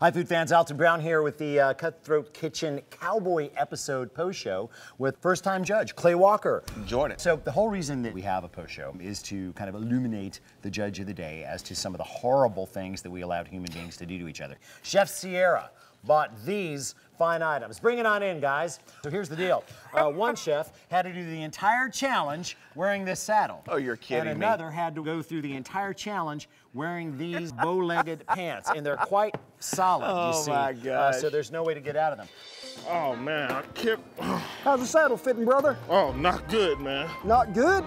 Hi, food fans. Alton Brown here with the Cutthroat Kitchen Cowboy episode post-show with first-time judge Clay Walker. Enjoyed it. So the whole reason that we have a post-show is to kind of illuminate the judge of the day as to some of the horrible things that we allowed human beings to do to each other. Chef Sierra bought these fine items. Bring it on in, guys. So here's the deal. One chef had to do the entire challenge wearing this saddle. Oh, you're kidding me. And another had to go through the entire challenge wearing these bow-legged pants, and they're quite solid, you see. Oh, my gosh. So there's no way to get out of them. Oh, man, I kept... How's the saddle fitting, brother? Oh, not good, man. Not good?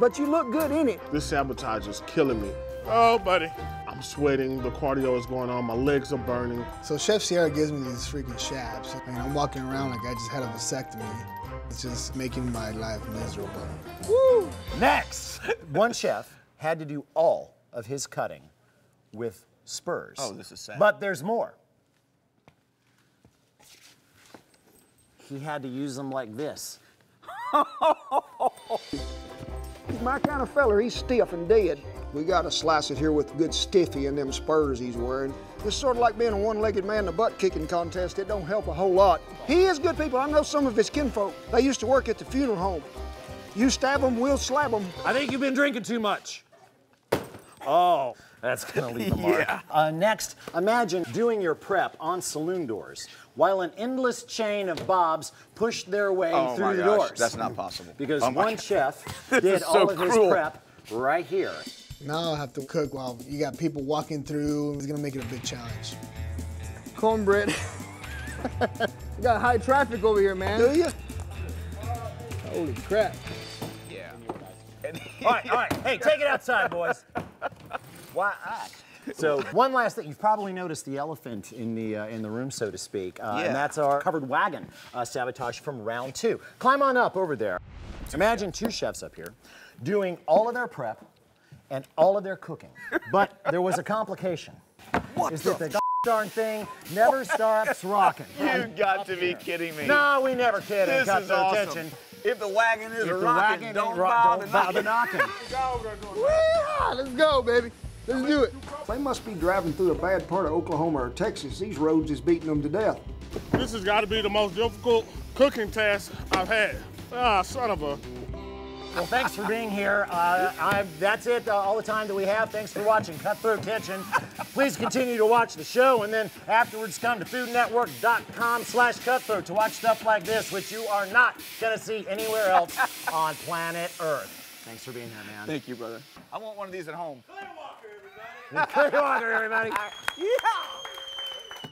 But you look good in it. This sabotage is killing me. Oh, buddy. I'm sweating, the cardio is going on, my legs are burning. So Chef Sierra gives me these freaking shaps. I mean, I'm walking around like I just had a vasectomy. It's just making my life miserable. Woo! Next! One chef had to do all of his cutting with spurs. Oh, this is sad. But there's more. He had to use them like this. He's my kind of feller, he's stiff and dead. We gotta slice it here with good stiffy and them spurs he's wearing. It's sort of like being a one-legged man in a butt-kicking contest. It don't help a whole lot. He is good people. I know some of his kinfolk. They used to work at the funeral home. You stab them, we'll slab them. I think you've been drinking too much. Oh, that's gonna leave a mark. Yeah. Next, imagine doing your prep on saloon doors while an endless chain of bobs pushed their way through the doors. That's not possible. Because one chef did all of his prep right here. Now I have to cook while you got people walking through. It's gonna make it a big challenge. Cornbread. You got high traffic over here, man. Do you? Holy crap. Yeah. All right, hey, take it outside, boys. Why? So one last thing, you've probably noticed the elephant in the room, so to speak, and that's our covered wagon sabotage from round two. Climb on up over there. Imagine two chefs up here doing all of their prep and all of their cooking, but there was a complication. What is that the darn thing never stops rocking? You've got to be kidding me. No, we never kid. This is awesome. Kitchen. If the wagon is rocking, don't bother knocking. Let's go, baby. Let's do it. They must be driving through a bad part of Oklahoma or Texas. These roads is beating them to death. This has got to be the most difficult cooking task I've had. Ah, son of a... Well, thanks for being here. That's it, all the time that we have. Thanks for watching Cutthroat Kitchen. Please continue to watch the show, and then afterwards come to foodnetwork.com/cutthroat to watch stuff like this, which you are not gonna see anywhere else on planet Earth. Thanks for being here, man. Thank you, brother. I want one of these at home. Clay Walker, everybody. Clay Walker, everybody. Yeah.